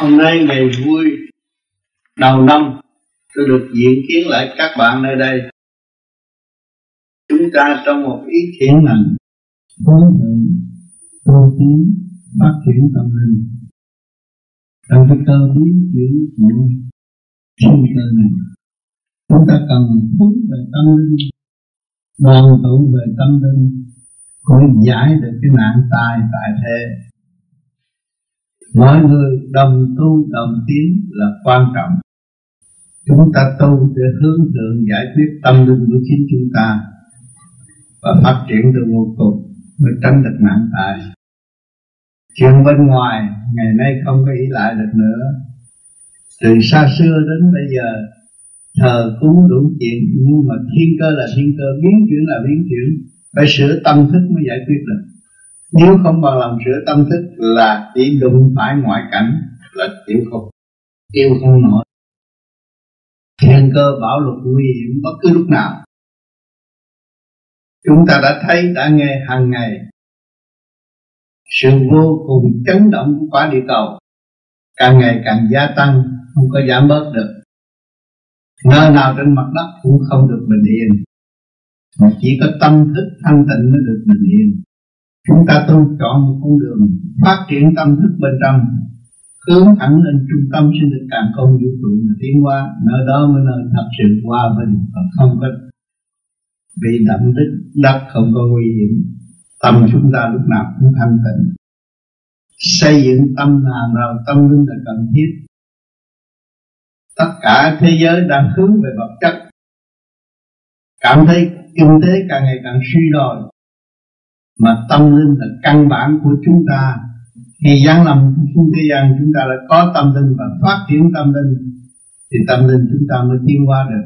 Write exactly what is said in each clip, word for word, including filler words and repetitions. Hôm nay ngày vui đầu năm, tôi được diện kiến lại các bạn nơi đây. Chúng ta trong một ý thiện lành, phối hợp, tu tiến, phát triển tâm linh. Trong cái cơ biến chuyển của sinh cơ này, chúng ta cần hướng về tâm linh, đoàn tụ về tâm linh, cũng giải được cái nạn tài tại thế. Mọi người đồng tu đồng tiến là quan trọng. Chúng ta tu để hướng thượng giải quyết tâm linh của chính chúng ta và phát triển từ vô cùng, mới tránh được nạn tài. Chuyện bên ngoài ngày nay không có ý lại được nữa. Từ xa xưa đến bây giờ thờ cúng đủ chuyện, nhưng mà thiên cơ là thiên cơ, biến chuyển là biến chuyển. Phải sửa tâm thức mới giải quyết được. Nếu không bằng lòng sửa tâm thức là chỉ đụng phải ngoại cảnh là chịu khổ, chịu không nổi. Thiên cơ bão lục nguy hiểm bất cứ lúc nào. Chúng ta đã thấy, đã nghe hàng ngày sự vô cùng chấn động của quả địa cầu càng ngày càng gia tăng, không có giảm bớt được. Nơi nào trên mặt đất cũng không được bình yên, mà chỉ có tâm thức thanh tịnh mới được bình yên. Chúng ta tu chọn một con đường phát triển tâm thức bên trong, hướng thẳng lên trung tâm sinh lực càng không vũ trụ mà tiến qua. Nơi đó mới là thật sự hòa bình và không có bị đậm đích đất, không có nguy hiểm. Tâm chúng ta lúc nào cũng thanh tịnh. Xây dựng tâm hàng rào tâm linh là cần thiết. Tất cả thế giới đang hướng về vật chất, cảm thấy kinh tế càng ngày càng suy đồi, mà tâm linh là căn bản của chúng ta. Khi giáng lâm xuống thế gian, chúng ta đã có tâm linh và phát triển tâm linh, thì tâm linh chúng ta mới tiến qua được.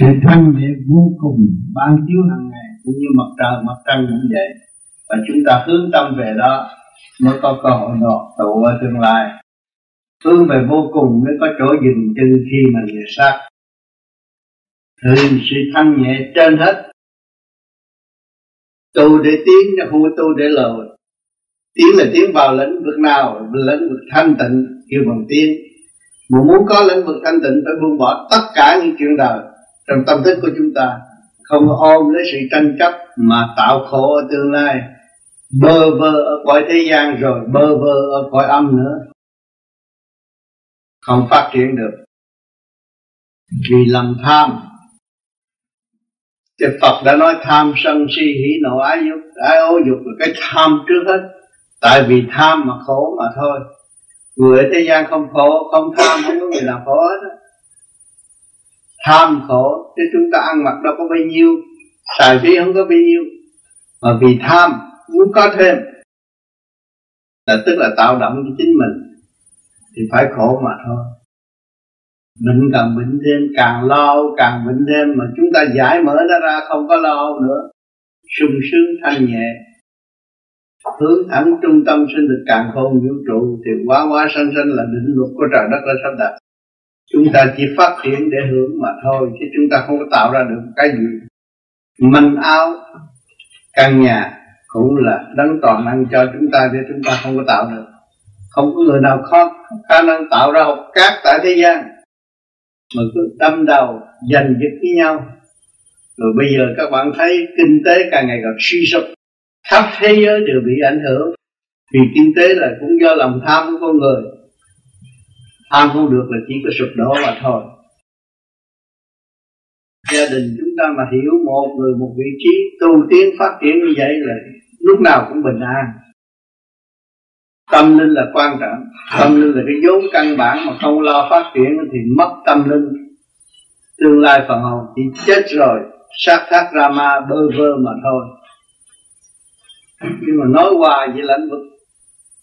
Sự thanh nhẹ vô cùng ban chiếu hàng ngày, cũng như mặt trời mặt trăng cũng vậy. Và chúng ta hướng tâm về đó mới có cơ hội đột tụ ở tương lai. Hướng về vô cùng mới có chỗ dừng chân khi mà về sát. Thử sự thanh nhẹ trên hết. Tu để tiến, không có tu để lùi. Tiến là tiến vào lĩnh vực nào? Lĩnh vực thanh tịnh kêu bằng tiến. Mà muốn có lĩnh vực thanh tịnh phải buông bỏ tất cả những chuyện đời trong tâm thức của chúng ta, không ôm lấy sự tranh chấp mà tạo khổ ở tương lai. Bơ vơ ở cõi thế gian rồi bơ vơ ở cõi âm nữa, không phát triển được vì lòng tham. Thì Phật đã nói tham sân si hỉ nộ ái dục. Ái ố dục là cái tham trước hết. Tại vì tham mà khổ mà thôi. Người ở thế gian không khổ, không tham, không có người nào khổ hết. Tham khổ, chứ chúng ta ăn mặc đâu có bấy nhiêu, tài phí không có bấy nhiêu. Mà vì tham, muốn có thêm, là tức là tạo động cho chính mình, thì phải khổ mà thôi. Bệnh càng bệnh thêm, càng lo càng bệnh thêm, mà chúng ta giải mở nó ra không có lo nữa, sung sướng thanh nhẹ, hướng thẳng trung tâm sinh lực càng không vũ trụ, thì quá quá sanh sanh là định luật của trời đất đã sắp đặt. Chúng ta chỉ phát triển để hưởng mà thôi, chứ chúng ta không có tạo ra được cái gì. Manh áo, căn nhà cũng là đấng toàn năng cho chúng ta, để chúng ta không có tạo được. Không có người nào có khả năng tạo ra hột cát tại thế gian, mà cứ đâm đầu giành giật với nhau. Rồi bây giờ các bạn thấy kinh tế càng ngày càng suy sụp, khắp thế giới đều bị ảnh hưởng. Vì kinh tế là cũng do lòng tham của con người. Tham không được là chỉ có sụp đổ mà thôi. Gia đình chúng ta mà hiểu một người một vị trí, tu tiến phát triển như vậy là lúc nào cũng bình an. Tâm linh là quan trọng. Tâm linh là cái vốn căn bản, mà không lo phát triển thì mất tâm linh, tương lai phần hồn thì chết rồi, sát thác Rama bơ vơ mà thôi. Nhưng mà nói hoài về lãnh vực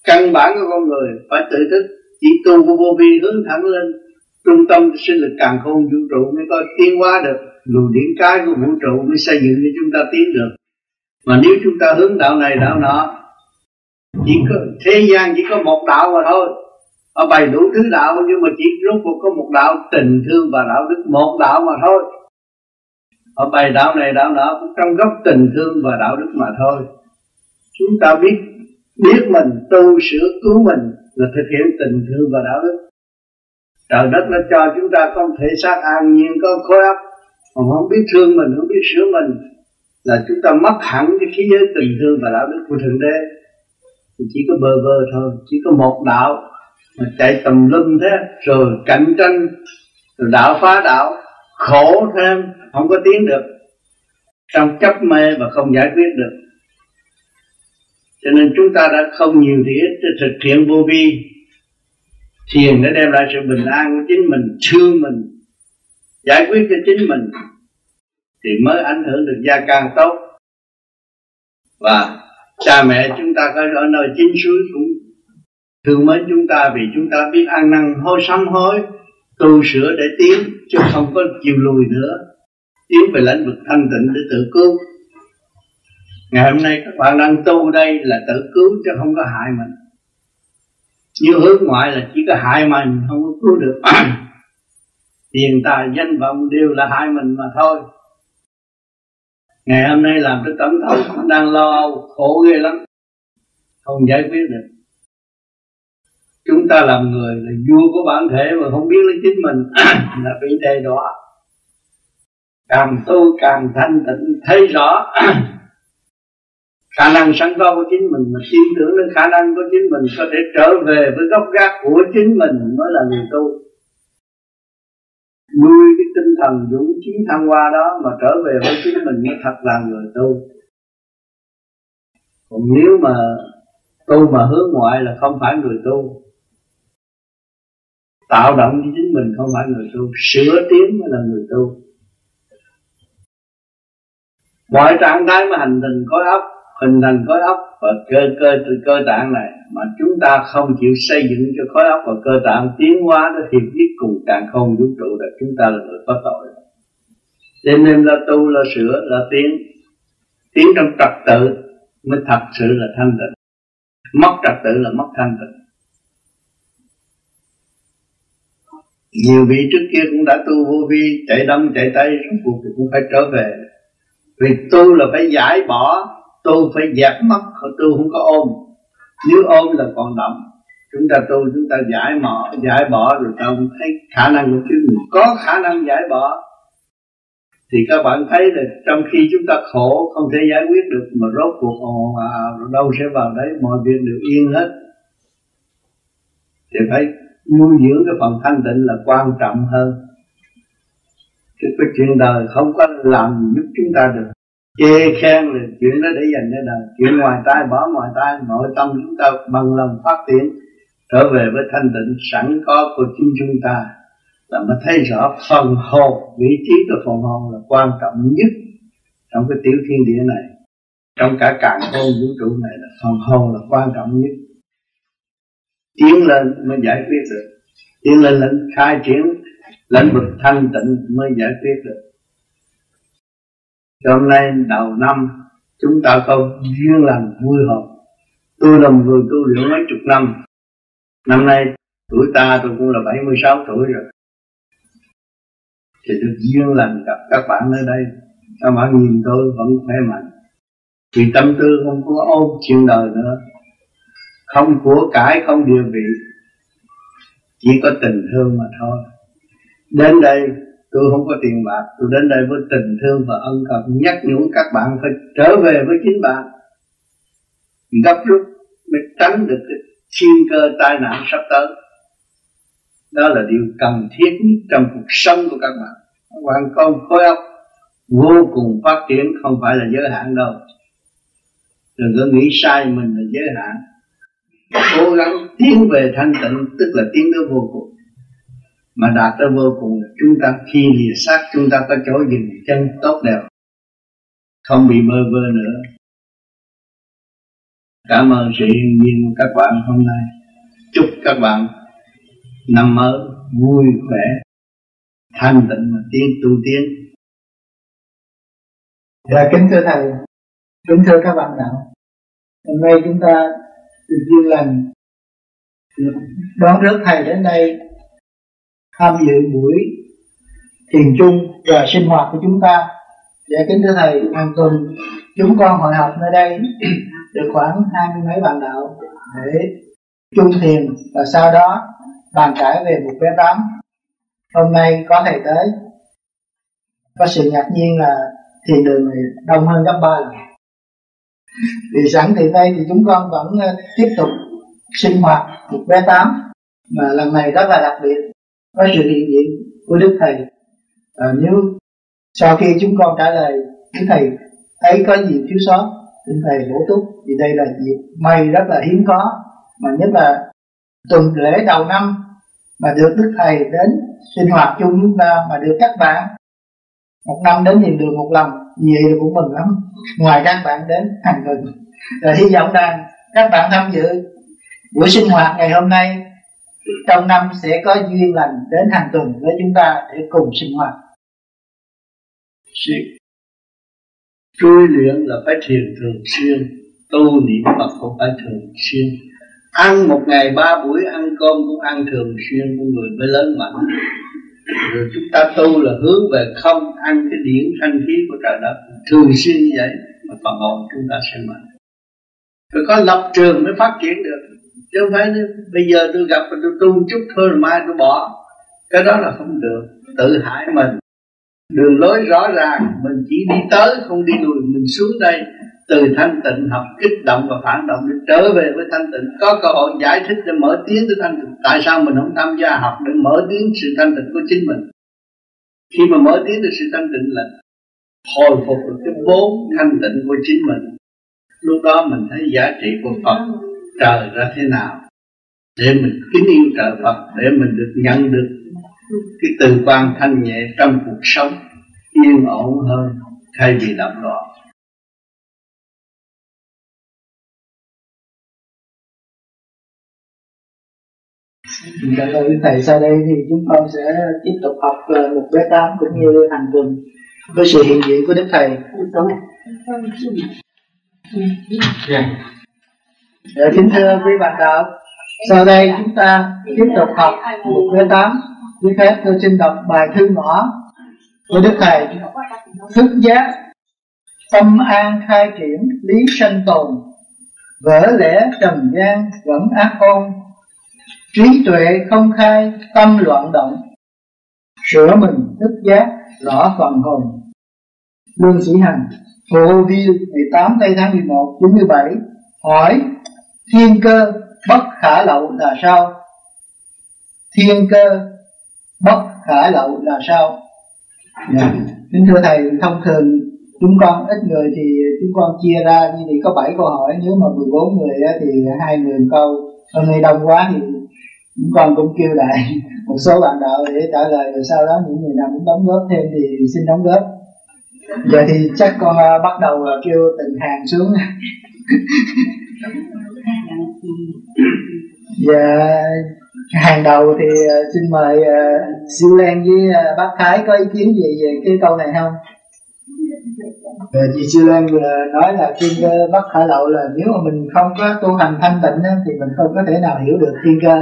căn bản của con người, phải tự thức. Chỉ tu của vô vi hướng thẳng lên trung tâm sinh lực càng khôn vũ trụ mới có tiến hóa được. Luồng điển cái của vũ trụ mới xây dựng cho chúng ta tiến được. Mà nếu chúng ta hướng đạo này đạo nọ, chỉ có, thế gian chỉ có một đạo mà thôi. Họ bày đủ thứ đạo, nhưng mà chỉ rốt cuộc có một đạo tình thương và đạo đức, một đạo mà thôi. Họ bày đạo này đạo nọ cũng trong góc tình thương và đạo đức mà thôi. Chúng ta biết biết mình tu sửa cứu mình là thực hiện tình thương và đạo đức. Trời đất đã cho chúng ta không thể xác an nhiên có khối óc, còn không biết thương mình, không biết sửa mình là chúng ta mất hẳn cái khí giới tình thương và đạo đức của Thượng Đế. Thì chỉ có bơ vơ thôi, chỉ có một đạo mà chạy tầm lum thế, rồi cạnh tranh, rồi đạo phá đạo, khổ thêm, không có tiến được, trong chấp mê và không giải quyết được. Cho nên chúng ta đã không nhiều thì ít thực hiện vô vi. Thiền đã đem lại sự bình an của chính mình, thương mình, giải quyết cho chính mình, thì mới ảnh hưởng được gia càng tốt. Và cha mẹ chúng ta có ở nơi chín suối cũng thương mến chúng ta, vì chúng ta biết ăn năn hối sám hối, tu sửa để tiến, chứ không có chịu lùi nữa, tiến về lĩnh vực thanh tịnh để tự cứu. Ngày hôm nay các bạn đang tu đây là tự cứu chứ không có hại mình. Như hướng ngoại là chỉ có hại mình, không có cứu được. Tiền tài danh vọng đều là hại mình mà thôi. Ngày hôm nay làm được tổng thống đang lo âu, khổ ghê lắm, không giải quyết được. Chúng ta làm người là vua của bản thể mà không biết lấy chính mình là bị đe đọa. Càng tu càng thanh tịnh, thấy rõ khả năng sẵn có của chính mình, mà tin tưởng đến khả năng của chính mình, có thể trở về với gốc gác của chính mình mới là người tu. Nuôi cái tinh thần dũng chí thăng hoa đó mà trở về với chính mình mới thật là người tu. Còn nếu mà tu mà hướng ngoại là không phải người tu, tạo động cho chính mình không phải người tu, sửa tiến mới là người tu. Mọi trạng thái mà hành tình khối óc, hình thành khối óc và cơ cơ cơ tạng này mà chúng ta không chịu xây dựng cho khối óc và cơ tạng tiến hóa để hiệp nhất cùng càng không vũ trụ là chúng ta là người có tội. Đêm đêm là tu, là sửa, là tiến, tiến trong trật tự mới thật sự là thanh tịnh. Mất trật tự là mất thanh tịnh. Nhiều vị trước kia cũng đã tu vô vi, chạy đông chạy tây, rốt cuộc thì cũng phải trở về. Vì tu là phải giải bỏ, tu phải dẹp mất, tu không có ôm. Nếu ôm là còn đậm. Chúng ta tu, chúng ta giải bỏ, giải bỏ rồi ta không thấy khả năng của chính mình. Có khả năng giải bỏ thì các bạn thấy là trong khi chúng ta khổ không thể giải quyết được, mà rốt cuộc ồ à, đâu sẽ vào đấy, mọi việc đều yên hết. Thì phải nuôi dưỡng cái phần thanh tịnh là quan trọng hơn. Chứ cái chuyện đời không có làm giúp chúng ta được. Chê khen là chuyện đó để dành cho đời, chuyện ngoài tai bỏ ngoài tai, nội tâm chúng ta bằng lòng phát triển, trở về với thanh tịnh sẵn có của chính chúng ta, là mới thấy rõ phần hồn, vị trí của phần hồn là quan trọng nhất trong cái tiểu thiên địa này, trong cả càn khôn vũ trụ này, là phần hồn là quan trọng nhất. Tiến lên mới giải quyết được, tiến lên lên khai triển lĩnh vực thanh tịnh mới giải quyết được. Cho hôm nay đầu năm chúng ta có duyên lành vui hồn. Tôi là một người tu luyện mấy chục năm, năm nay tuổi ta tôi cũng là bảy mươi sáu tuổi rồi, thì được duyên lành gặp các bạn ở đây. Các bạn nhìn tôi vẫn khỏe mạnh, vì tâm tư không có ôm chuyện đời nữa, không của cải, không địa vị, chỉ có tình thương mà thôi. Đến đây tôi không có tiền bạc, tôi đến đây với tình thương và ân cần, nhắc nhủ các bạn phải trở về với chính bạn, gấp rút để tránh được cái thiên cơ tai nạn sắp tới. Đó là điều cần thiết nhất trong cuộc sống của các bạn. Các bạn có khối óc vô cùng phát triển, không phải là giới hạn đâu. Đừng có nghĩ sai mình là giới hạn. Cố gắng tiến về thanh tịnh, tức là tiến tới vô cùng. Mà đạt tới vô cùng là chúng ta khi lìa xác, chúng ta có chỗ dừng chân tốt đẹp, không bị mơ vơ nữa. Cảm ơn sự hiện diện của các bạn hôm nay. Chúc các bạn năm mới vui khỏe, thanh tịnh và tiến tu tiến. Dạ kính thưa thầy, kính thưa các bạn đạo. Hôm nay chúng ta được duyên lành đón rước thầy đến đây tham dự buổi thiền chung và sinh hoạt của chúng ta. Dạ kính thưa thầy, hàng tuần chúng con hội họp nơi đây được khoảng hai mươi mấy bạn đạo để chung thiền, và sau đó bàn cãi về một vé tám. Hôm nay có thầy tới, có sự ngạc nhiên là thiền đường này đông hơn gấp ba lần. Thì sẵn thì nay thì chúng con vẫn tiếp tục sinh hoạt một vé tám, mà lần này rất là đặc biệt có sự hiện diện của Đức Thầy. À, nếu sau khi chúng con trả lời Đức Thầy ấy có gì thiếu sót, Đức Thầy bổ túc, thì đây là dịp may rất là hiếm có, mà nhất là tuần lễ đầu năm mà được Đức Thầy đến sinh hoạt chung chúng ta, mà được các bạn một năm đến thiền đường một lần, như vậy cũng mừng lắm. Ngoài các bạn đến hàng tuần, rồi hy vọng rằng các bạn tham dự buổi sinh hoạt ngày hôm nay trong năm sẽ có duyên lành đến hàng tuần với chúng ta để cùng sinh hoạt. Trui luyện là phải thiền thường xuyên, tu niệm Phật cũng phải thường xuyên. Ăn một ngày ba buổi, ăn cơm cũng ăn thường xuyên, con người mới lớn mạnh. Rồi chúng ta tu là hướng về không, ăn cái điển thanh khí của trời đất thường xuyên như vậy mà phần hồn chúng ta sẽ mạnh. Rồi có lập trường mới phát triển được, chứ không phải bây giờ tôi gặp tôi tu chút thôi rồi mai tôi bỏ. Cái đó là không được, tự hại mình. Đường lối rõ ràng, mình chỉ đi tới không đi lùi. Mình xuống đây từ thanh tịnh học kích động và phản động để trở về với thanh tịnh, có cơ hội giải thích để mở tiếng tới thanh tịnh. Tại sao mình không tham gia học để mở tiếng sự thanh tịnh của chính mình? Khi mà mở tiếng được sự thanh tịnh là hồi phục được cái vốn thanh tịnh của chính mình. Lúc đó mình thấy giá trị của Phật trời ra thế nào, để mình kính yêu trời Phật, để mình được nhận được cái từ quan thanh nhẹ trong cuộc sống yên ổn hơn thay vì động loạn. Cảm ơn quý thầy. Sau đây thì chúng con sẽ tiếp tục học một bé tám cũng như hàng tuần với sự hiện diện của Đức Thầy. Kính thưa quý bạn đạo, sau đây chúng ta tiếp tục học một bé tám. Với phép tôi xin đọc bài thư ngõ của Đức Thầy. Thức giác, tâm an khai triển, lý sanh tồn, vỡ lẽ trần gian vẫn ác ôn, trí tuệ không khai, tâm loạn động, sửa mình thức giác, rõ phần hồn. Lương Sĩ Hằng, Hồ Vi, mười tám tây tháng mười một, chín mươi bảy. Hỏi: thiên cơ bất khả lậu là sao? Thiên cơ bất khả lậu là sao? Yeah. Kính thưa Thầy, thông thường chúng con ít người thì chúng con chia ra, như thì có bảy câu hỏi, nếu mà mười bốn người thì hai người câu. Hôm nay đông quá thì chúng con cũng kêu lại một số bạn đạo để trả lời, rồi sau đó những người nào muốn đóng góp thêm thì xin đóng góp. Giờ thì chắc con bắt đầu kêu từng hàng xuống. Dạ. Hàng đầu thì xin mời uh, Siêu Lan với uh, bác Thái có ý kiến gì về cái câu này không? Chị Siêu Lan nói là thiên cơ bất khả lậu là nếu mà mình không có tu hành thanh tịnh thì mình không có thể nào hiểu được thiên cơ.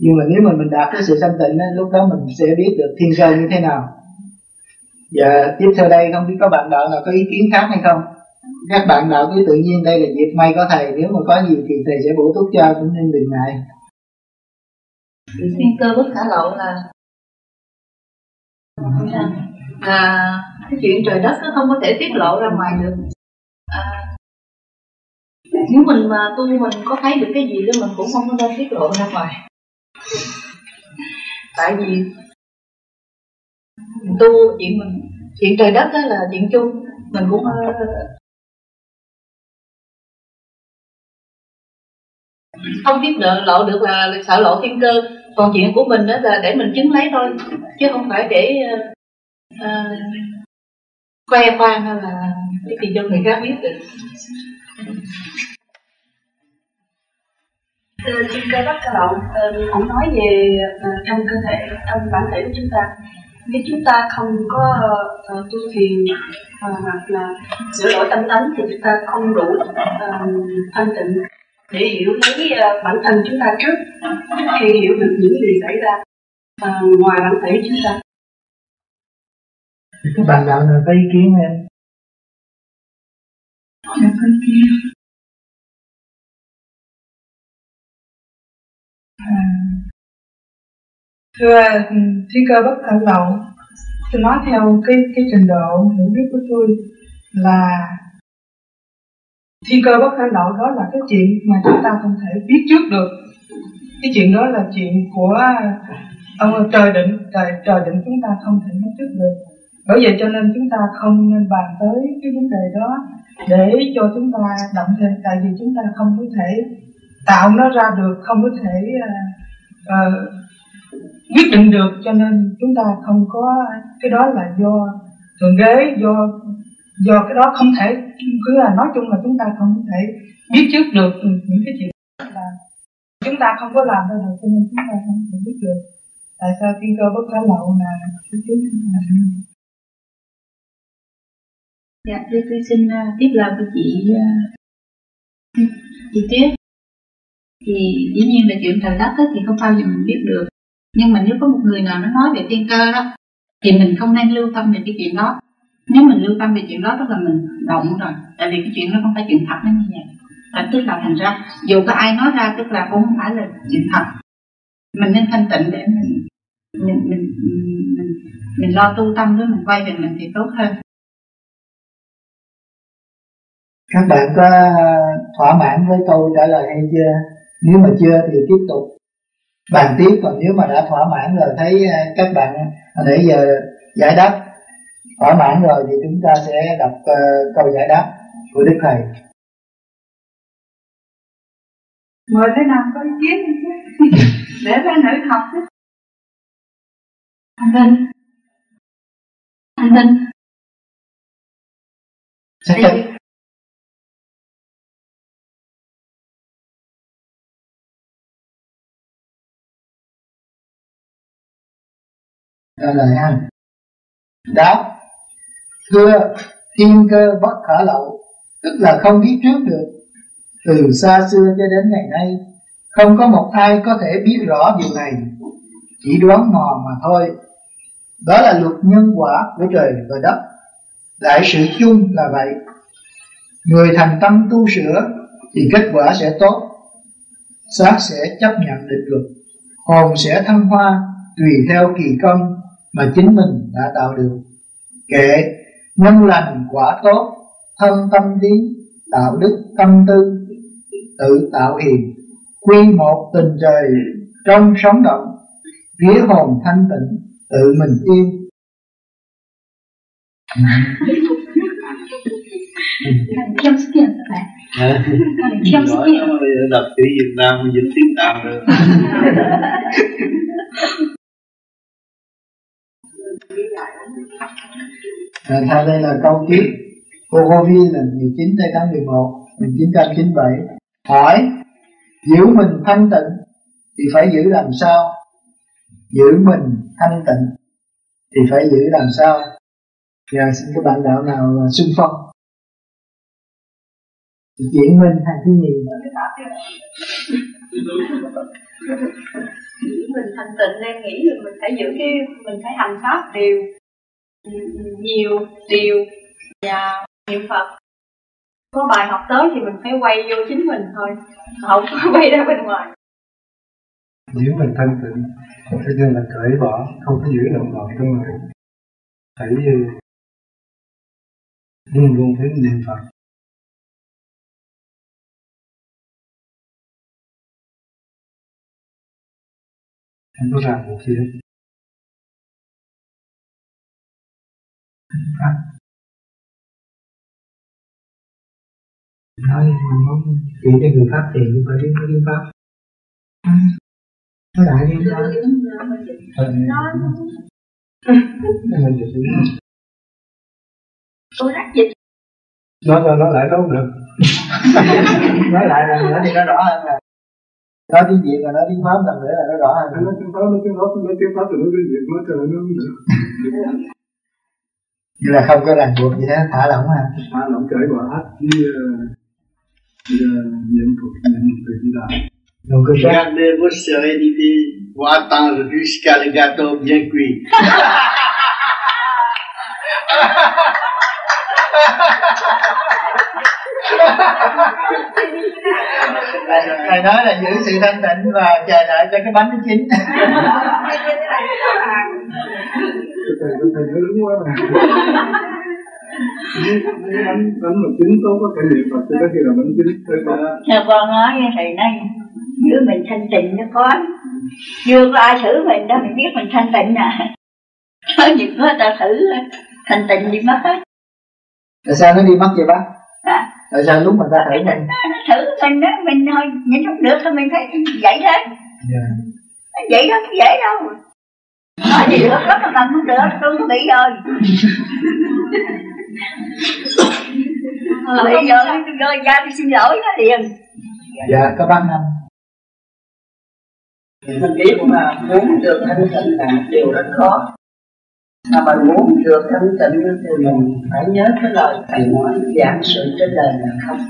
Nhưng mà nếu mà mình đạt cái sự thanh tịnh lúc đó mình sẽ biết được thiên cơ như thế nào. Dạ, tiếp theo đây không biết có bạn đạo nào có ý kiến khác hay không? Các bạn đạo cứ tự nhiên, đây là dịp may có thầy, nếu mà có gì thì thầy sẽ bổ túc cho, cũng nên đừng ngại. Thiên cơ bất khả lậu là à, cái chuyện trời đất nó không có thể tiết lộ ra ngoài được. À, nếu mình mà tu mình có thấy được cái gì đó mình cũng không có nên tiết lộ ra ngoài. Tại vì mình tu chuyện mình chuyện trời đất đó là chuyện chung, mình cũng không tiết lộ được là sợ lộ thiên cơ. Còn chuyện của mình đó là để mình chứng lấy thôi, chứ không phải để uh, khoe khoang hay là cái gì cho người khác biết được. Thiên cơ bất khả lậu cũng nói về trong cơ thể, trong bản thể của chúng ta. Nếu chúng ta không có uh, tu thiền uh, hoặc là sửa đổi tâm tánh thì chúng ta không đủ uh, thanh tịnh để hiểu lấy uh, bản thân chúng ta trước, khi hiểu được những gì xảy ra uh, ngoài bản thể chúng ta. Các bạn đạo nào có ý kiến em? Không có ý kiến. Thưa Thí Cơ Bất Khả Lậu, tôi nói theo cái cái trình độ hiểu biết của tôi là Thí Cơ Bất Khả Lậu đó là cái chuyện mà chúng ta không thể biết trước được. Cái chuyện đó là chuyện của ông trời định, trời, trời định chúng ta không thể nói trước được. Bởi vậy cho nên chúng ta không nên bàn tới cái vấn đề đó để cho chúng ta động thêm, tại vì chúng ta không có thể tạo nó ra được, không có thể uh, uh, quyết định được, cho nên chúng ta không có, cái đó là do thượng đế, do do cái đó không thể, cứ là nói chung là chúng ta không có thể biết trước được những cái chuyện là chúng ta không có làm ra được, cho nên chúng ta không thể biết được. Tại sao Thiên Cơ Bất Khả Lậu là cái chúng ta? Dạ, tôi, tôi xin uh, tiếp lời của chị uh, chị Tuyết. Thì dĩ nhiên là chuyện trời đất thì không bao giờ mình biết được, nhưng mà nếu có một người nào nó nói về thiên cơ đó thì mình không nên lưu tâm về cái chuyện đó. Nếu mình lưu tâm về chuyện đó tức là mình động rồi, tại vì cái chuyện đó không phải chuyện thật, nó như vậy. Và tức là thành ra dù có ai nói ra tức là cũng không phải là chuyện thật. Mình nên thanh tịnh để mình mình mình mình, mình, mình lo tu tâm, với mình quay về mình thì tốt hơn. Các bạn có thỏa mãn với câu trả lời hay chưa? Nếu mà chưa thì tiếp tục bàn tiếp, còn nếu mà đã thỏa mãn rồi, thấy các bạn nãy giờ giải đáp thỏa mãn rồi thì chúng ta sẽ đọc câu giải đáp của Đức Thầy. Mời thế nào có ý kiến để ra nữ học chứ. Anh Vinh, Anh Vinh sẽ trả lời anh. Đáp: thưa thiên cơ bất khả lậu, tức là không biết trước được. Từ xa xưa cho đến ngày nay, không có một ai có thể biết rõ điều này, chỉ đoán mò mà thôi. Đó là luật nhân quả của trời và đất, đại sự chung là vậy. Người thành tâm tu sửa thì kết quả sẽ tốt, xác sẽ chấp nhận định luật, hồn sẽ thăng hoa tùy theo kỳ công mà chính mình đã tạo được. Kệ nhân lành quả tốt, thân tâm tiến, đạo đức tâm tư, tự tạo hiền, quy một tình trời trong sống động, vía hồn thanh tịnh, tự mình yên. Khiêm kiến các bạn. Khiêm kiến. Đọc chữ Việt Nam, dịch tiếng Tàu nữa. Theo đây là câu tiếp của cô Vi là mười chín tháng mười một một chín chín bảy. Hỏi: giữ mình thanh tịnh thì phải giữ làm sao? Giữ mình thanh tịnh thì phải giữ làm sao? Giờ xin các bạn đạo nào xung phong. Chị Diễn Minh hàng thứ nhì. Giữ mình thanh tịnh, em nghĩ là mình phải giữ cái, mình phải hành pháp điều nhiều điều và niệm Phật. Có bài học tới thì mình phải quay vô chính mình thôi, không có quay ra bên ngoài. Giữ mình thanh tịnh thế nên là cởi bỏ, không có giữ động loạn trong người, phải luôn luôn phải niệm Phật. Không có làm một chuyện à. Thôi mình không chỉ cho người Pháp thì nhưng mà đi có đi Pháp nó lại đi Pháp tôi rắc dịch nó rồi nó lại đâu được. Nói lại là nó đi nó rõ hơn là nói tiếng Việt, là nói tiếng Pháp làm nữa là nó rõ hơn. Nói tiếng Pháp, nói tiếng Pháp, nói tiếng Pháp rồi nói tiếng Việt, nói trời nó không được. Như là không có ràng buộc gì thế, thả lỏng hả? Thả lỏng cởi bỏ hết, chứ niệm Phật, niệm Phật như là không có ràng. Gardez votre sérénité ou attendre jusqu'à le gâteau bien cuit. Thầy nói là giữ sự thanh tịnh và chờ đợi cho cái bánh nó chín. Thầy thầy nói đúng quá mà. Nếu bánh bánh mà chín tốt có thể niệm Phật thì có khi là bánh chín. Thầy con nói nghe thầy nói giữ mình thanh tịnh nó có. Chưa có ai thử mình đó mình biết mình thanh tịnh à. Có những người ta thử thanh tịnh đi mất hết. Tại sao nó đi mất vậy bác? À, tại sao lúc mà ta thử mình nó thử mình đó mình thôi nhìn không được thôi mình phải dậy lên. Yeah. Dậy không dễ đâu. Nói gì được rất là làm không được tôi có bị rồi. Bây à, giờ tôi rơi ra tôi xin lỗi nó liền. Dạ các bác năm. Mình nghĩ cũng là muốn được thanh tịnh là điều rất khó. Mà mình muốn được thanh tịnh thì mình phải nhớ cái lời Thầy nói giảng sự trên đời là không.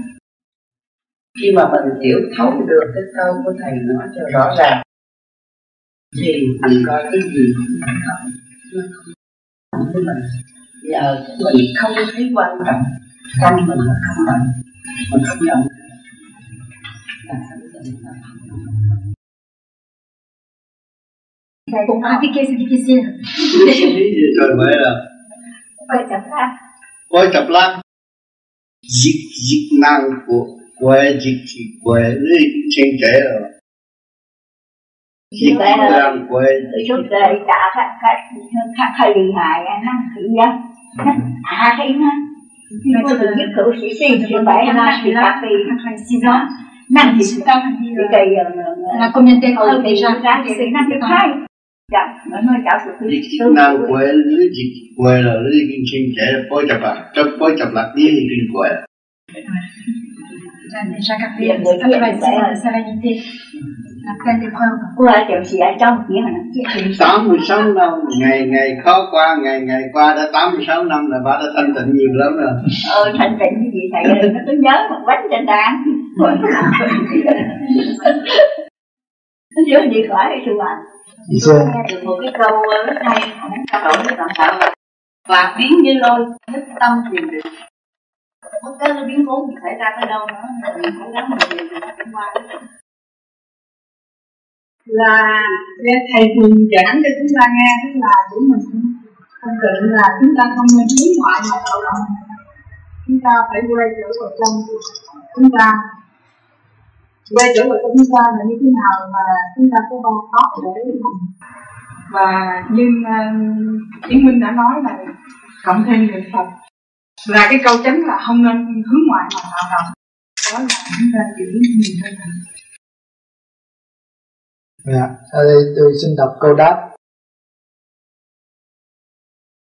Khi mà mình hiểu thấu được cái câu của Thầy nói cho rõ ràng thì mình coi cái gì cũng không. Mình giờ mình không thấy quan trọng, tâm mình không bằng, mình không nhận là thanh tịnh là không. Thầy cũng nói cái kia xin cái kia xin. Trời mẹ là quay chập lăng. Quay chập lăng. Dịch dịch năng của quay dịch thì quay lấy trên trẻ rồi. Dịch năng quay. Tôi suốt đời trả các các các thầy hại anh năng thị dân. À thấy nó. Nó có được giúp cử sĩ xin thì phải là thì các vị thầy xin đó. Năng thì chúng ta thì cái là công nhân tên ở thì ra cái xin năng cái thầy. Dạ, nó nói giáo sư Phí Sư Nam quê, lưới dịch quê là lưới kinh kinh trẻ bối chập lạc, chấp bối chập lạc đi hình kinh quê. Ra các việc, các bài sẽ là sao đây như thế? Là tên thì không? Cô là tiểu sĩ ở trong kia hả? tám mươi sáu năm, ngày ngày khó qua, ngày ngày qua đã tám mươi sáu năm là bà đã thanh tịnh nhiều lắm rồi. Ờ, thanh tịnh như vậy thầy ơi, nó cứ nhớ một bánh trên đàn. Nếu đi khỏi thì sư bạn. Tôi nghe được một cái câu lúc này cũng trao đổi với bạn đạo là và biến như lôi nhất tâm thiền định. Bất cứ cái biến cố gì xảy ra tới đâu nữa mình cố gắng mình điều mình cũng qua. Là thầy thường giảng cho chúng ta nghe tức là chúng mình không tự là chúng ta không nên hướng ngoại mà tạo động. Chúng ta phải quay trở vào trong chúng ta. Quay trở lại chúng ta là như thế nào mà chúng ta có bao khó để làm. Và nhưng uh, Yến Minh đã nói là cộng thêm niệm Phật là cái câu chánh là không nên hướng ngoại mà tạo động. Đó là chúng ta giữ niềm thanh tịnh. Dạ, sau đây tôi xin đọc câu đáp.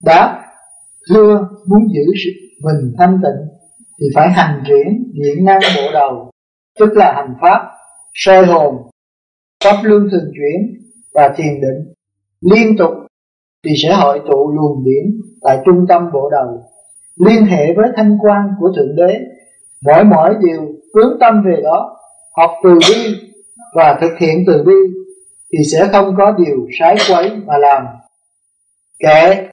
Đáp: thưa, muốn giữ mình thanh tịnh thì phải hành chuyển điện năng bộ đầu, tức là hành pháp, soi hồn, pháp luân thường chuyển và thiền định liên tục thì sẽ hội tụ luồng điển tại trung tâm bộ đầu, liên hệ với thanh quan của Thượng Đế. Mỗi mỗi điều hướng tâm về đó, học từ bi và thực hiện từ bi thì sẽ không có điều sái quấy mà làm. Kệ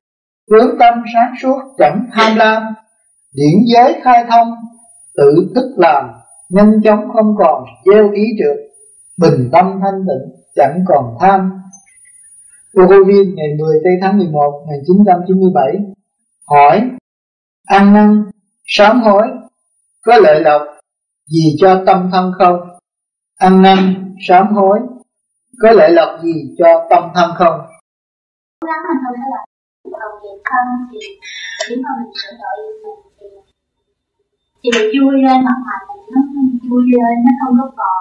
hướng tâm sáng suốt chẳng tham lam, điển giới khai thông, tự thức làm, nhanh chóng không còn gieo ý trượt, bình tâm thanh tịnh chẳng còn tham. Ukovin ngày mười tây tháng mười một năm một nghìn chín trăm chín mươi bảy hỏi: ăn năn sám hối có lợi lộc gì cho tâm thân không? Ăn năn sám hối có lợi lộc gì cho tâm thân không? Cố gắng mình không phải là lòng nghiệp thân thì nếu mà mình sửa đổi mình thì thì mình vui lên mặt mày nó vui lên, nó không có còn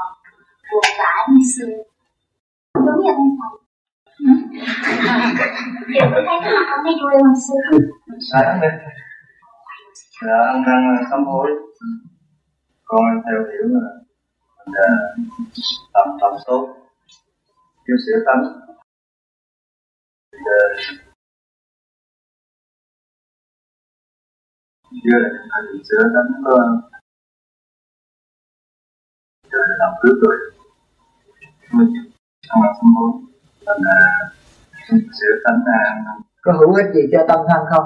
buồn bã như xưa. Đúng vậy không thầy? Thì tôi thấy cái mặt không thấy vui hơn xưa. Sao ăn lên? Dạ, ăn năn sám hối. Con em theo hiểu là tâm tâm tốt, yêu sửa tâm. Chưa là chúng ta chỉ sửa tâm thôi. Rồi làm cứ rồi, mình không làm xong thôi, nên là sửa tánh là có hữu ích gì cho tâm thân không?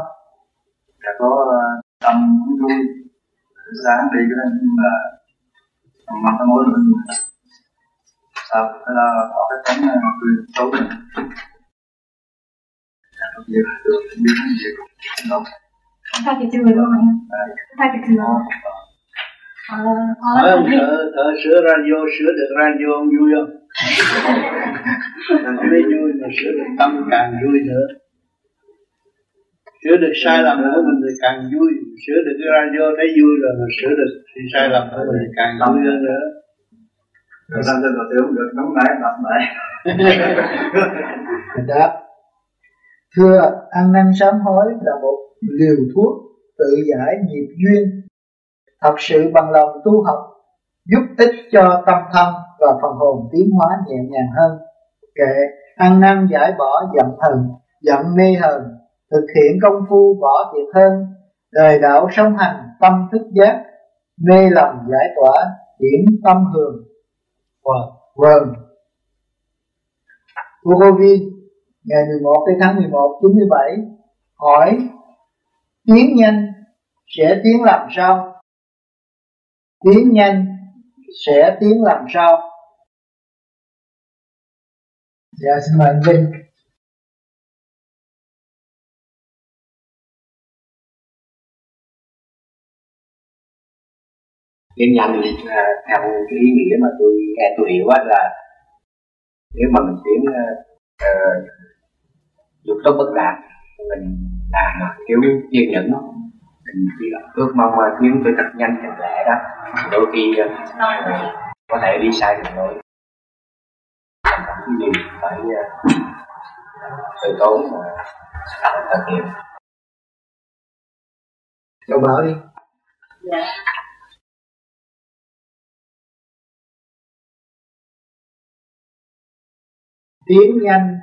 Đã có tâm vui, sáng đi cái này nhưng mà mặt nó mối mình sao cái là có cái tấm quyền xấu này làm việc được biết làm việc không sao thì chưa được mà sao thì chưa nói ông thợ thợ sửa radio sửa được radio ông vui không? Ông mới vui mà sửa được tâm càng vui nữa. Sửa được sai lầm của mình thì càng vui, sửa được cái radio thấy vui rồi mà sửa được thì sai lầm của mình càng vui hơn nữa. Rồi làm cho tôi không được nóng nảy mặt mày. Đó. Thưa ăn năn sám hối là một liều thuốc tự giải nghiệp duyên. Thật sự bằng lòng tu học giúp ích cho tâm thân và phần hồn tiến hóa nhẹ nhàng hơn. Kệ ăn năn giải bỏ giận hờn, giận mê hờn, thực hiện công phu bỏ việc hơn, đời đạo song hành, tâm thức giác, mê lầm giải tỏa, điểm tâm hường. Wow. Vâng. Vua Covid ngày mười một tháng mười một chín mươi bảy hỏi: tiến nhanh sẽ tiến làm sao? Tiến nhanh sẽ tiến làm sao? Dạ xin mời anh Vinh. Tiến nhanh thì theo cái ý nghĩa mà tôi nghe tôi hiểu là nếu mà mình tiến uh, dục tốc bất đạt, mình làm là thiếu kiên nhẫn, mình chỉ ước mong mà tiến tới thật nhanh thật lẹ đó, đôi khi uh, có thể đi sai đường lối, cái gì phải uh, từ tốn mà thực hiện. Châu Bảo đi. Dạ. Tiến nhanh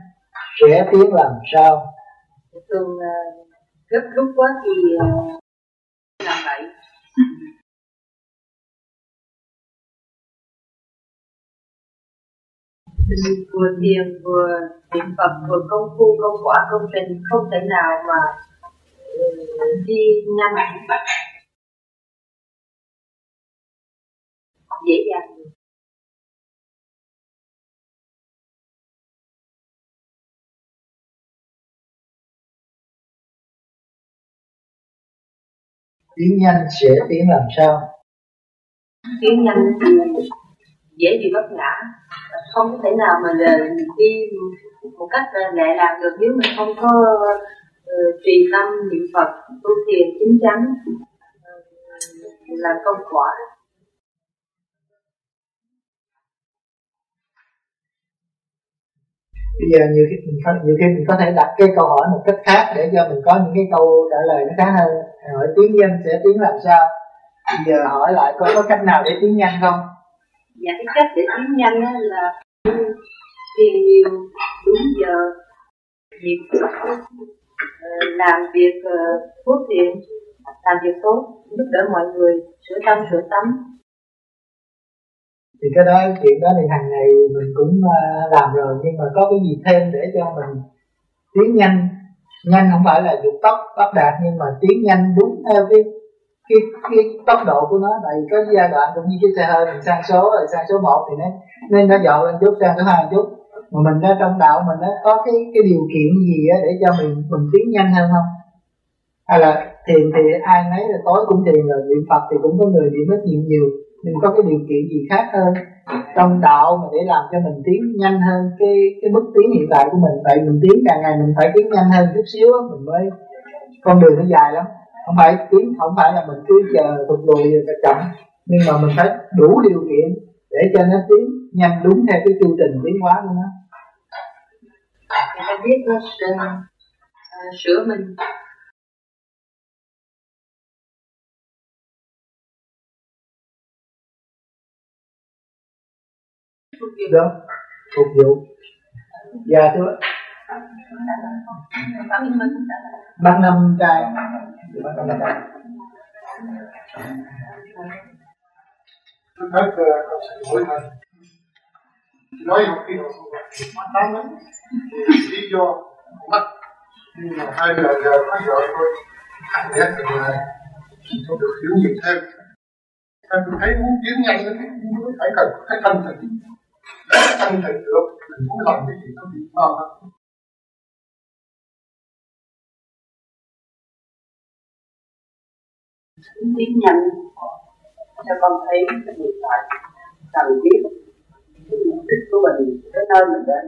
sẽ tiến làm sao? Thường uh, gấp rút quá thì uh, làm vậy. Vừa tiền vừa niệm Phật vừa công phu công quả công trình, không thể nào mà uh, đi nhanh dễ dàng. Tiến nhanh sẽ tiến làm sao? Tiến nhanh thì dễ bị vấp ngã, không có thể nào mà đi một cách lẹ làm được nếu mình không có uh, trì tâm niệm Phật, tu thiền chính chắn, uh, làm công quả. Bây giờ nhiều khi mình có, nhiều khi mình có thể đặt cái câu hỏi một cách khác để cho mình có những cái câu trả lời nó khá hơn. Hỏi tiếng nhanh sẽ tiếng làm sao? Bây giờ hỏi lại coi có cách nào để tiếng nhanh không? Dạ cái cách để tiếng nhanh á là thiền nhiều, đúng giờ, niệm Phật, làm việc phước thiện, làm việc tốt, giúp đỡ mọi người, sửa tâm sửa tánh. Thì cái đó chuyện đó thì hàng ngày mình cũng làm rồi, nhưng mà có cái gì thêm để cho mình tiến nhanh? Nhanh không phải là dục tốc bất đạt, nhưng mà tiến nhanh đúng theo cái cái cái tốc độ của nó. Tại có giai đoạn cũng như cái xe hơi mình sang số rồi sang số một thì nó nên nó dọn lên chút, sang số hai chút, mà mình ở trong đạo mình nó có cái cái điều kiện gì để cho mình mình tiến nhanh hơn không? Hay là thiền thì ai nấy là tối cũng thiền rồi, niệm Phật thì cũng có người niệm rất nhiều nhiều. Mình có cái điều kiện gì khác hơn trong đạo mà để làm cho mình tiến nhanh hơn cái cái bước tiến hiện tại của mình? Tại mình tiến càng ngày mình phải tiến nhanh hơn chút xíu đó, mình mới, con đường nó dài lắm, không phải tiến không phải là mình cứ chờ tụt lùi rồi chậm, nhưng mà mình phải đủ điều kiện để cho nó tiến nhanh đúng theo cái chu trình tiến hóa của nó. Người ta biết nó sửa mình. Đó, phục vụ. Dạ thưa bác Năm trai. Bác nói học tiếng mắt tám lắm, lý do mắt nhưng mà hai giờ giờ mắt rồi thôi, ăn hết rồi, không được hiểu gì thêm. Mình thấy muốn tiến nhanh đến nhưng mới phải cần cái thành thật, cái thành thật được mình muốn làm cái gì nó bị mờ lắm. Tiến nhanh cho con thấy hiện tại cần biết cái mục đích của mình, cái nơi mình đến,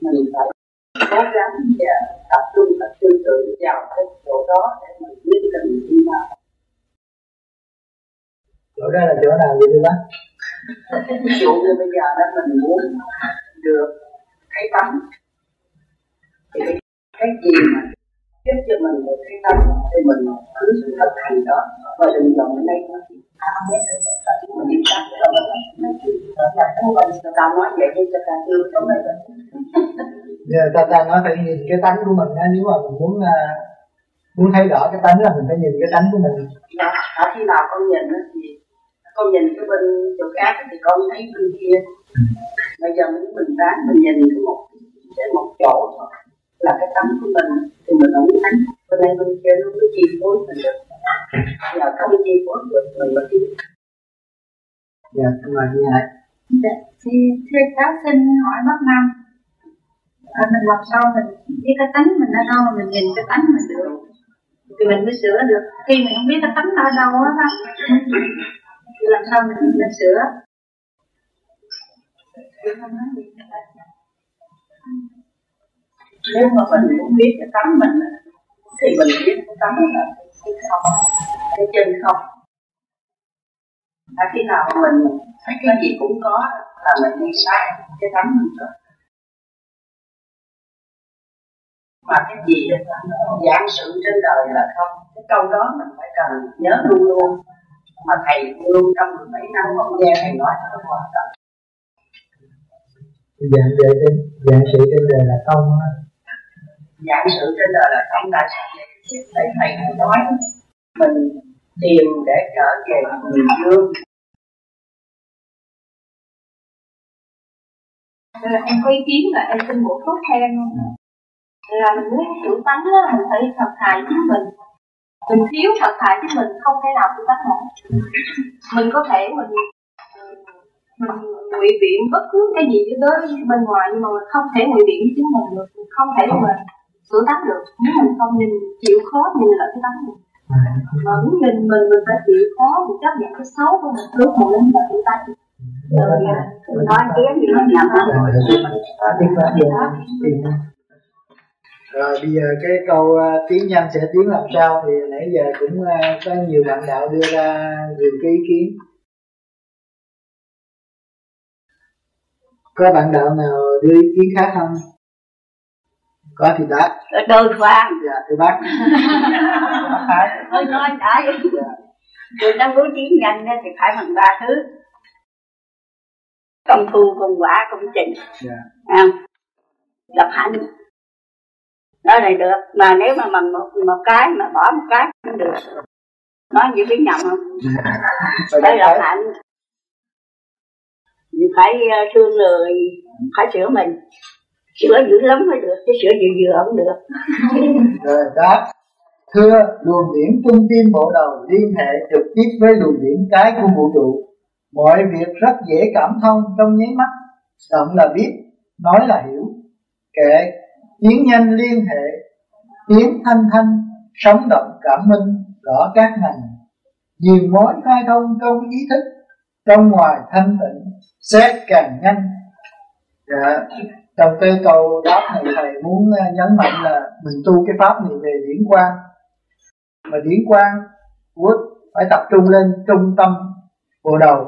mình phải cố gắng và tập trung và tư tưởng vào cái chỗ đó để mình biết là mình đi nào. Chỗ đó là chỗ nào vậy thưa bác? Ví dụ như bây giờ đó mình muốn được thấy tánh thì cái gì mà giúp cho mình được thấy tánh thì mình cứ sự thực hành đó và đừng dòng đến đây nó chỉ ta không biết được ta chỉ mình đi tánh rồi nó chỉ là không cần ta nói vậy nhưng ta chưa chống lại được. Giờ ta ta nói phải nhìn cái tánh của mình á, nếu mà mình muốn uh, muốn thấy rõ cái tánh là mình phải nhìn cái tánh của mình. Dạ, à, khi nào con nhìn á thì con nhìn cái bên chỗ khác thì con thấy bên kia. Bây giờ mình mình ráng mình nhìn cái một cái một chỗ thôi là cái tánh của mình thì mình không thấy. Bên này bên kia nó cứ chi phối mình được. Giờ không chi phối được mình mới đi. Dạ, xin mời như vậy. Dạ, thì thưa cháu xin hỏi bác Nam. À, mình làm sao mình biết cái tánh mình ở đâu, mình nhìn cái tánh mình được thì mình mới sửa được. Khi mình không biết cái tánh ta ở đâu á thì làm sao mình mình sửa? Nếu mà mình không biết cái tánh mình thì mình biết cái tánh là cái không, cái chân không. À, khi nào mình cái gì cũng có là mình đi sai cái tánh mình rồi. Mà cái gì giảng sự trên đời là không, cái câu đó mình phải cần nhớ luôn luôn. Mà thầy luôn trong mười bảy năm không nghe thầy nói nó hoàn toàn. Giảng về trên giảng sự trên đời là không. Giảng sự trên đời là không tại sao? Tại thầy nói mình tìm để trở về người dương. Em có ý kiến là em xin bổ túc thêm. Là mình muốn hiểu tánh đó, mình phải thật hại chính mình. Mình thiếu thật hại chính mình không thể nào tự tánh nổi. Mình có thể mình mình ngụy biện bất cứ cái gì cho tới bên ngoài nhưng mà mình không thể ngụy biện chính mình được, mình không thể mà sửa tánh được nếu mình không nhìn chịu khó nhìn lại cái tánh mình. Mà muốn nhìn mình mình phải chịu khó mình chấp nhận cái xấu của mình trước một lần là tự tánh. Mình nói tiếng gì nó nhảm lắm. Rồi bây giờ cái câu uh, tiến nhanh sẽ tiến làm sao thì nãy giờ cũng uh, có nhiều bạn đạo đưa ra nhiều cái ý kiến. Có bạn đạo nào đưa ý kiến khác không? Có thì bác. Đôi khoan. Dạ, thưa bác. Thôi nói tại. Người ta muốn tiến nhanh thì phải bằng ba thứ. Công phu, công quả, công trình. Dạ. Không? Lập hạnh. Đó này được, mà nếu mà bằng một, một cái mà bỏ một cái cũng được. Nói như biết nhầm không? Phải lập hạnh. Phải thương người, phải sửa mình. Sửa dữ lắm mới được, chứ sửa dữ dừa không được. Rồi đó. Thưa, luồng điển trung tim bộ đầu liên hệ trực tiếp với luồng điển cái của vũ trụ. Mọi việc rất dễ cảm thông trong nháy mắt. Động là biết, nói là hiểu. Kệ tiếng nhanh liên hệ, tiếng thanh thanh, sống động cảm minh, rõ các ngành. Nhiều mối khai thông trong ý thức, trong ngoài thanh tịnh, xét càng nhanh. Dạ, trong cái câu đáp này thầy muốn nhấn mạnh là mình tu cái pháp này về điển quang. Mà điển quang phải tập trung lên trung tâm, bộ đầu,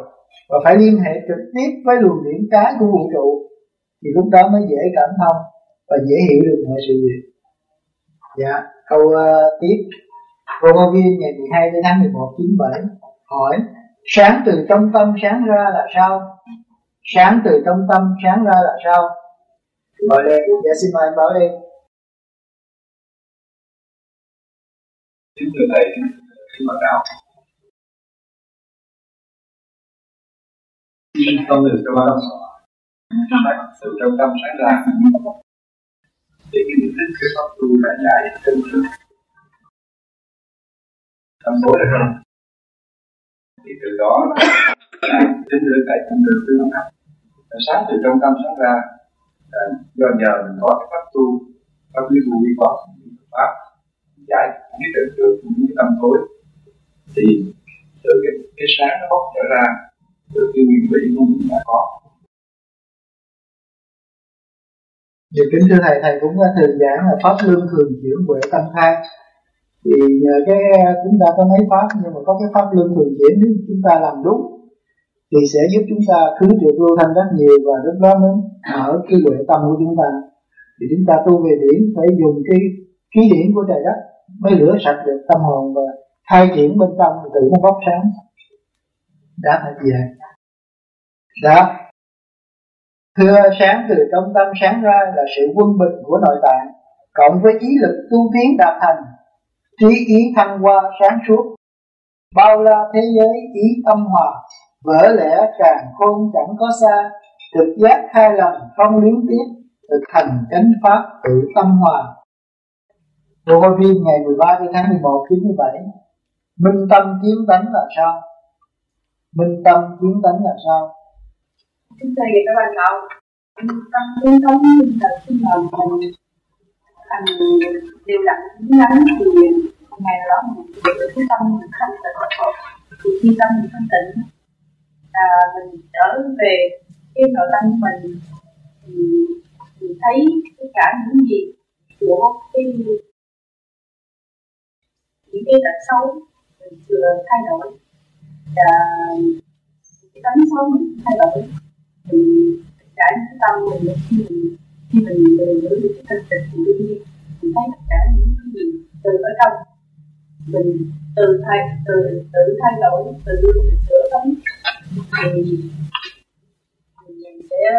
và phải liên hệ trực tiếp với luồng điển cái của vũ trụ. Thì lúc đó mới dễ cảm thông và dễ hiểu được mọi sự việc. Dạ, câu uh, tiếp. Romavian ngày mười hai tháng mười một chín bảy hỏi: sáng từ trong tâm sáng ra là sao? Sáng từ trong tâm sáng ra là sao? Bảo đây, dạ xin mời Bảo đây. Chính từ đây khi mà đạo. Con người cho ba lắm. Từ trong tâm sáng ra. Để kiến thức cái pháp tu đã giải chân thức. Tâm tối là không. thì từ đó đến lưỡi tại tâm tư tư tâm. Sáng từ trong tâm sáng ra à, do nhờ mình có cái pháp tu, pháp lý vô vi vọng, pháp giải cái tự tư cũng như tâm tối, thì từ cái, cái sáng nó bốc trở ra, từ cái nguyên vị của mình đã có. Giờ kính thưa thầy, thầy cũng thường giảng là pháp luân thường chuyển huệ tâm tha. Thì nhờ cái chúng ta có mấy pháp, nhưng mà có cái pháp luân thường chuyển, nếu chúng ta làm đúng thì sẽ giúp chúng ta khứ trượt lưu thanh rất nhiều, và lúc đó mới mở cái huệ tâm của chúng ta. Thì chúng ta tu về điển phải dùng cái khí điển của trời đất mới rửa sạch được tâm hồn và khai triển bên trong, thì tự nó bóc sáng. Đã phải về. Đó. Thưa, sáng từ trong tâm sáng ra là sự quân bình của nội tạng, cộng với trí lực tu tiến đạt thành, trí ý thăng hoa sáng suốt, bao la thế giới ý tâm hòa, vỡ lẽ tràn khôn chẳng có xa, trực giác khai lầm không luyến tiếc, thực hành chánh pháp tự tâm hòa. Bộ Hoa Viên ngày mười ba tháng mười một chín mươi bảy. Minh tâm kiến tánh là sao? Minh tâm kiến tánh là sao? Chúng ta về các bạn nào tâm kiến tánh mình thật sinh lòng mình thành điều lặng chính lắng, thì ngày đó mình được cái tâm mình thanh tịnh, thì khi tâm mình thanh tịnh à, mình trở về cái nội tâm của mình, thì mình thấy tất cả những gì của cái những cái tật xấu mình vừa thay đổi, và cái tánh xấu mình thay đổi, thì tất cả những cái tâm mình khi mình khi mình đều giữ được cái thân tịch của đương nhiên, mình thấy tất cả những cái gì từ ở trong mình từ thay từ tự thay đổi, từ mình sửa tánh, thì mình sẽ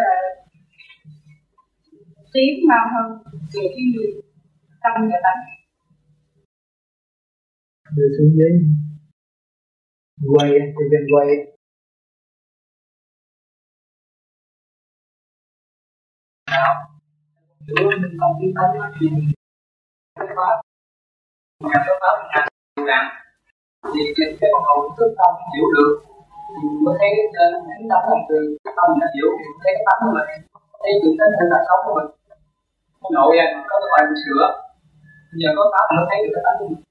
tiến mau hơn về cái tâm và tánh. Đưa xuống dưới quay thì bên quay nào nữa mình còn đi tới là gì pháp nhà cái pháp là điều làm thì cái con người thức tâm hiểu được, thì mới thấy cái tâm là từ tâm nó hiểu thấy cái tâm của mình, thấy những cái thân là sống của mình nội à, có cái bài mình sửa nhờ có pháp mới thấy được cái tâm của mình.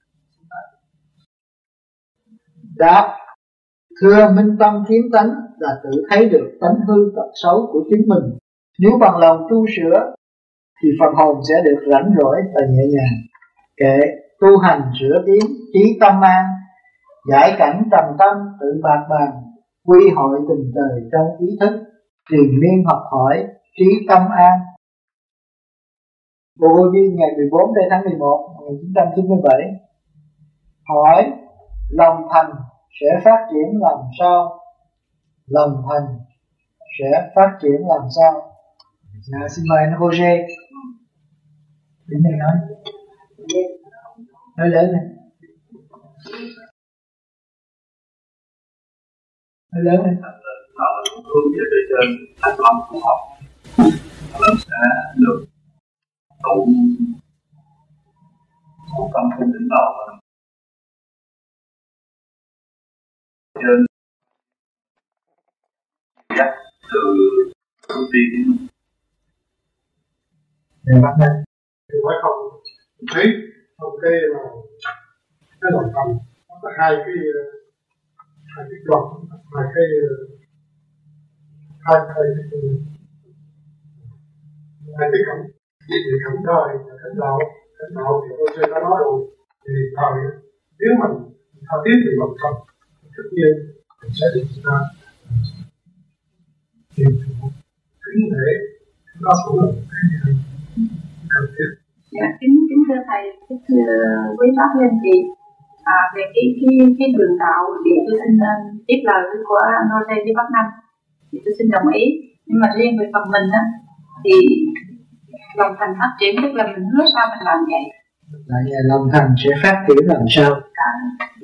Đáp. Thưa, minh tâm kiến tánh là tự thấy được tánh hư tật xấu của chính mình. Nếu bằng lòng tu sửa thì phần hồn sẽ được rảnh rỗi và nhẹ nhàng. Kệ tu hành sửa tiến, trí tâm an, giải cảnh trầm tâm tự bạc bàn, quy hội tình trời trong ý thức, triền miên học hỏi, trí tâm an. Bộ Hội Viên ngày mười bốn tháng mười một năm một nghìn chín trăm chín mươi bảy. Hỏi: lòng thành sẽ phát triển làm sao? Lòng thành sẽ phát triển làm sao? Dạ, xin mời anh Jose đến đây nói. Nói lớn này. Nói lớn này. Nó sẽ được tụ tụ tâm không đến đầu. Trên dắt từ công ty để bắt đây thì phải không thấy không kê là cái lòng tâm nó có hai cái hai cái đoạn hai cái hai cái hai cái cổng thì cổng đó là cánh đạo cánh đạo thì tôi sẽ đã nói rồi, thì tạo nếu mình thao tiếp thì lòng tâm tất nhiên mình sẽ được chúng ta tìm hiểu kính thể nó cũng là cái cần thiết. Dạ, kính kính thưa thầy, kính thưa quý pháp nhân chị, à, về cái cái cái đường đạo thì tôi xin uh, tiếp lời của Nose với bác Năm, thì tôi xin đồng ý. Nhưng mà riêng về phần mình á, thì lòng thành phát triển tức là mình hứa sao mình làm vậy. Là nhà lòng thành sẽ phát triển làm sao? À,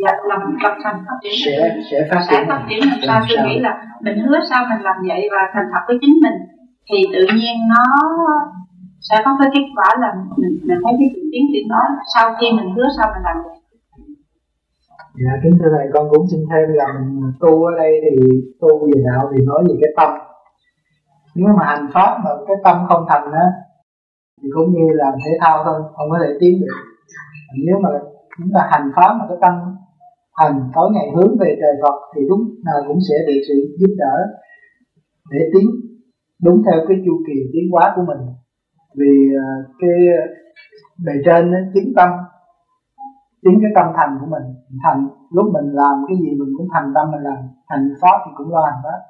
dạ, lòng lòng thành phát triển sẽ sẽ phát triển làm, làm sao? Tôi nghĩ là mình hứa sao mình làm vậy và thành thật với chính mình, thì tự nhiên nó sẽ có cái kết quả là mình mình thấy cái tiến triển đó sau khi mình hứa sao mình làm vậy. Dạ, kính thưa thầy, con cũng xin thêm rằng tu ở đây thì tu về đạo thì nói về cái tâm. Nếu mà hành pháp mà cái tâm không thành á thì cũng như làm thể thao thôi, không có thể tiến được. Nếu mà chúng ta hành pháp mà cái tâm hành tối ngày hướng về trời Phật thì lúc nào cũng sẽ được sự giúp đỡ để tiến đúng theo cái chu kỳ tiến hóa của mình. Vì cái bề trên nó chính tâm, chính cái tâm thành của mình, thành lúc mình làm cái gì mình cũng thành tâm mình làm, hành pháp thì cũng lo hành pháp,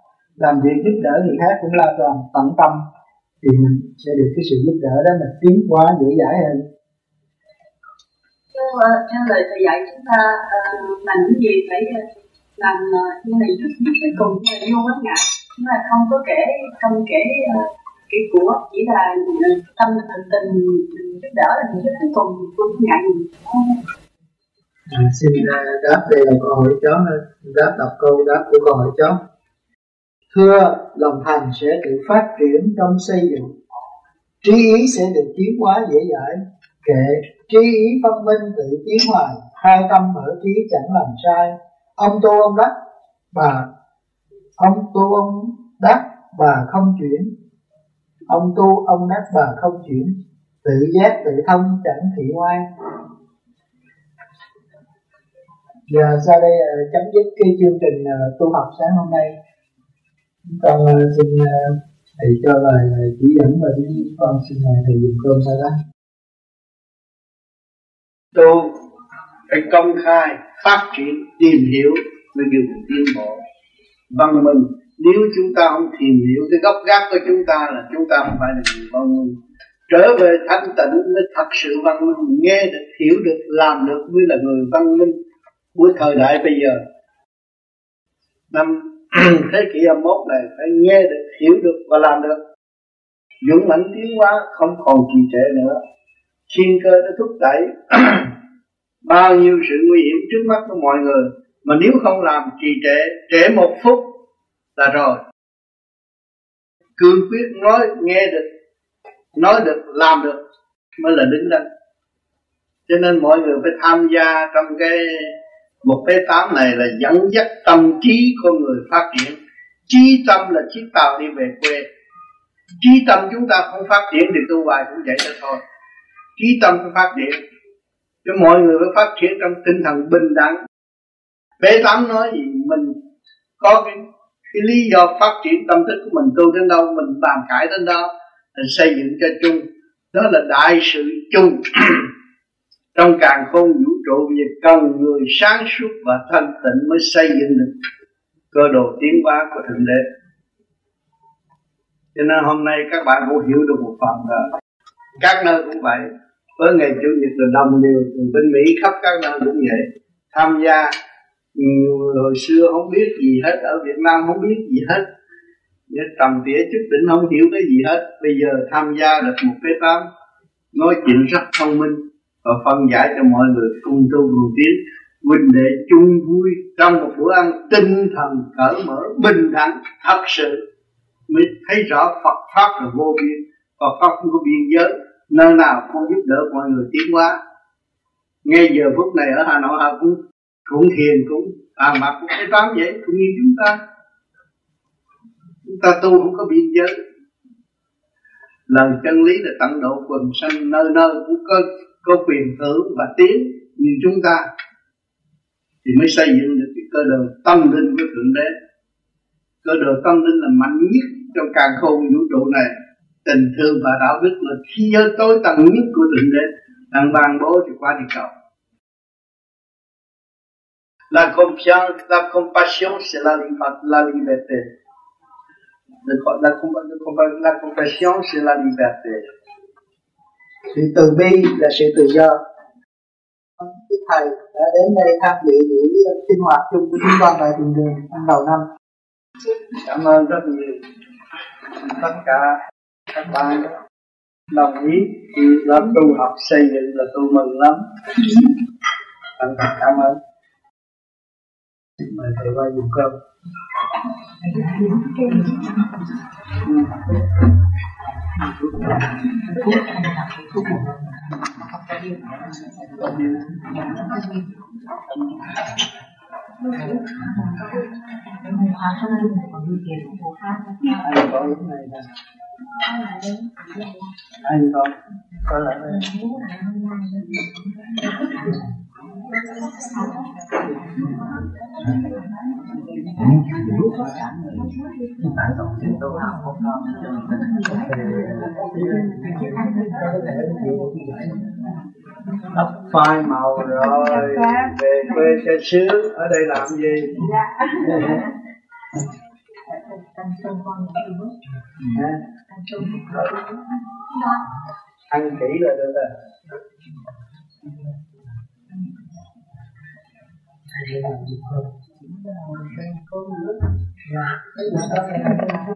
làm việc giúp đỡ người khác cũng là làm tận tâm thì mình sẽ được cái sự giúp đỡ đó, mình tiến hóa dễ dãi hơn. Theo, theo lời thầy dạy chúng ta uh, làm cái gì phải làm uh, như này giúp giúp cái cùng như này vô bất ngại, chúng ta không có kể không kể uh, kể của, chỉ là uh, tâm thành tình giúp đỡ là giúp cái cùng vô bất ngại. À, xin đáp đây là câu hỏi chó, đáp đọc câu đáp của câu hỏi chó. Thưa, lòng thành sẽ tự phát triển trong xây dựng, trí ý sẽ được tiến hóa dễ dãi, kệ trí ý phân minh tự tiến hoài, hai tâm mở trí chẳng làm sai. Ông tu ông đắc bà, ông tu ông đắc bà không chuyển, ông tu ông đắc bà không chuyển, tự giác tự thông chẳng thị oai. Giờ sau đây uh, chấm dứt cái chương trình uh, tu học sáng hôm nay. Con uh, xin uh, thầy cho lời uh, chỉ dẫn và con xin uh, thầy dùng cơm sau đó. Tu phải công khai, phát triển, tìm hiểu mới được tiến bộ. Văn minh, nếu chúng ta không tìm hiểu cái gốc gác của chúng ta là chúng ta không phải là người văn minh. Trở về thanh tịnh mới thật sự văn minh, nghe được, hiểu được, làm được mới là người văn minh của thời đại bây giờ. Năm thế kỷ hai mươi mốt này phải nghe được, hiểu được và làm được. Dũng mãnh tiến hóa không còn trì trệ nữa. Thiên cơ đã thúc đẩy bao nhiêu sự nguy hiểm trước mắt của mọi người, mà nếu không làm trì trệ, trễ một phút là rồi. Cương quyết nói, nghe được, nói được, làm được mới là đứng đắn. Cho nên mọi người phải tham gia trong cái một cái tám này là dẫn dắt tâm trí con người phát triển. Trí tâm là chiếc tàu đi về quê. Trí tâm chúng ta không phát triển thì tu hoài cũng vậy thôi. Trí tâm phải phát triển, cho mọi người phải phát triển trong tinh thần bình đẳng. Bế Tám nói gì mình có cái, cái lý do phát triển tâm thức của mình, tu đến đâu mình bàn cãi đến đó, mình xây dựng cho chung. Đó là đại sự chung. Trong càn khôn vũ trụ, việc cần người sáng suốt và thanh tịnh mới xây dựng được cơ đồ tiến hóa của Thượng Đế. Cho nên hôm nay các bạn cũng hiểu được một phần rồi. Các nơi cũng vậy, với ngày Chủ nhật là đồng đều, từ bên Mỹ khắp các nơi cũng vậy. Tham gia, hồi xưa không biết gì hết, ở Việt Nam không biết gì hết, tầm tỉa chút đỉnh không hiểu cái gì hết. Bây giờ tham gia được một cái tám, nói chuyện rất thông minh và phân giải cho mọi người cùng tu cùng tiến, huynh đệ chung vui trong một bữa ăn, tinh thần cởi mở bình đẳng thật sự mới thấy rõ Phật pháp là vô biên, Phật pháp không có biên giới, nơi nào cũng giúp đỡ mọi người tiến hóa. Ngay giờ phút này ở Hà Nội họ cũng cũng thiền cũng à mà cũng cái tám vậy, cũng như chúng ta, chúng ta tu không có biên giới. Lần chân lý là tận độ quần sanh, nơi nơi cũng có có quyền thử và tiến như chúng ta thì mới xây dựng được cái cơ đồ tâm linh của Thượng Đế. Cơ đồ tâm linh là mạnh nhất trong càn khôn vũ trụ này. Tình thương và đạo đức là khí giới tối tầng nhất của Thượng Đế đang ban bố thì qua địa cầu. La confiance, la compassion, c'est la liberté. La compassion, c'est la liberté. Sự từ bi là sự tự do. Đức thầy đã đến đây tham dự buổi sinh hoạt chung của chúng con tại trường đường năm đầu năm. Cảm ơn rất nhiều tất cả các bạn đồng ý lớp tu học xây dựng là tôi mừng lắm. Thành thật cảm ơn. Mời thầy qua dùng cơm. Hãy subscribe cho kênh Ghiền Mì Gõ để không bỏ lỡ những video hấp dẫn. anh con có lại đây. Tóc phai màu rồi về quê xe xứ ở đây làm gì? Ăn kỹ là được rồi. Anh làm gì không? Dạ.